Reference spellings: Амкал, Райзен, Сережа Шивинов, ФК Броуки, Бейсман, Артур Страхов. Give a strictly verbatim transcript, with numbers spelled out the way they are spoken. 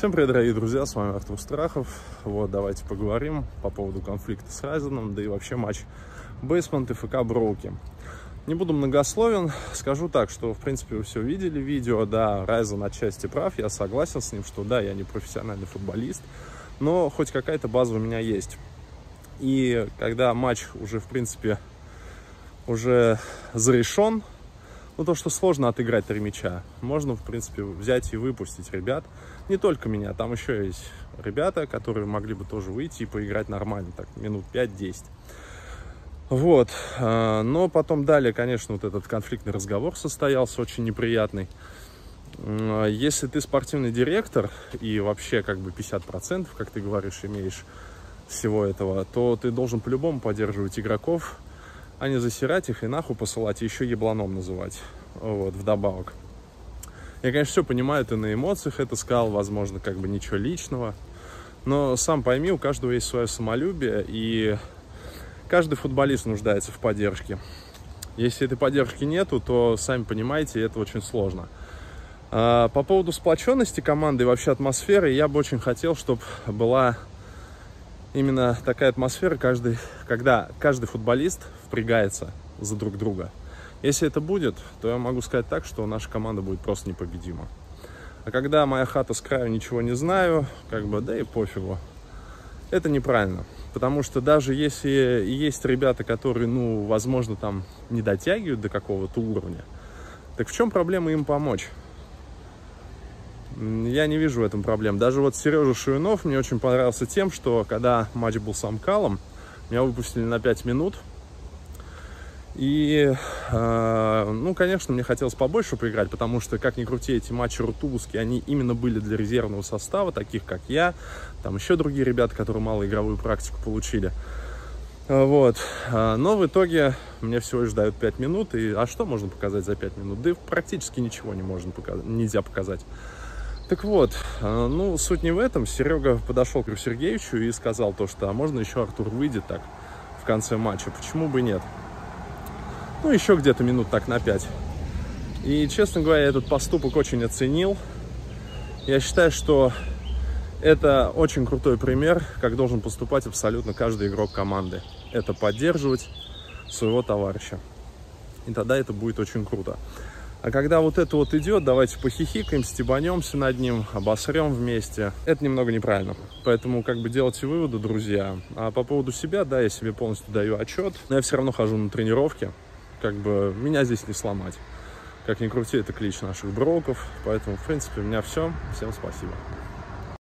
Всем привет, дорогие друзья, с вами Артур Страхов. Вот, давайте поговорим по поводу конфликта с Райзеном, да и вообще матч Бейсман и ФК Броуки. Не буду многословен, скажу так, что, в принципе, вы все видели видео, да, Райзен отчасти прав, я согласен с ним, что да, я не профессиональный футболист, но хоть какая-то база у меня есть. И когда матч уже, в принципе, уже зарешен, ну, то, что сложно отыграть три мяча, можно, в принципе, взять и выпустить ребят. Не только меня, там еще есть ребята, которые могли бы тоже выйти и поиграть нормально, так, минут пять-десять. Вот, но потом далее, конечно, вот этот конфликтный разговор состоялся, очень неприятный. Если ты спортивный директор и вообще как бы пятьдесят процентов, как ты говоришь, имеешь всего этого, то ты должен по-любому поддерживать игроков, а не засирать их и нахуй посылать, и еще ебланом называть, вот, вдобавок. Я, конечно, все понимаю, ты на эмоциях это сказал, возможно, как бы ничего личного, но сам пойми, у каждого есть свое самолюбие, и каждый футболист нуждается в поддержке. Если этой поддержки нету, то, сами понимаете, это очень сложно. А по поводу сплоченности команды и вообще атмосферы, я бы очень хотел, чтобы была именно такая атмосфера, каждый, когда каждый футболист впрягается за друг друга. Если это будет, то я могу сказать так, что наша команда будет просто непобедима. А когда моя хата с краю, ничего не знаю, как бы, да и пофигу. Это неправильно. Потому что даже если есть ребята, которые, ну, возможно, там не дотягивают до какого-то уровня, так в чем проблема им помочь? Я не вижу в этом проблем. Даже вот Сережа Шивинов мне очень понравился тем, что когда матч был с Амкалом, меня выпустили на пять минут. И, э, ну, конечно, мне хотелось побольше поиграть, потому что, как ни крути, эти матчи рутубовские, они именно были для резервного состава, таких как я, там еще другие ребята, которые мало игровую практику получили. Вот. Но в итоге мне всего лишь дают пять минут, и а что можно показать за пять минут? Да практически ничего не можно показать, нельзя показать. Так вот, ну, суть не в этом. Серега подошел к Сергеевичу и сказал то, что а можно еще Артур выйдет так в конце матча, почему бы нет? Ну, еще где-то минут так на пять. И, честно говоря, этот поступок очень оценил. Я считаю, что это очень крутой пример, как должен поступать абсолютно каждый игрок команды. Это поддерживать своего товарища. И тогда это будет очень круто. А когда вот это вот идет, давайте похихикаем, стебанемся над ним, обосрем вместе. Это немного неправильно. Поэтому как бы делайте выводы, друзья. А по поводу себя, да, я себе полностью даю отчет. Но я все равно хожу на тренировки. Как бы меня здесь не сломать. Как ни крути, это клич наших броков. Поэтому, в принципе, у меня все. Всем спасибо.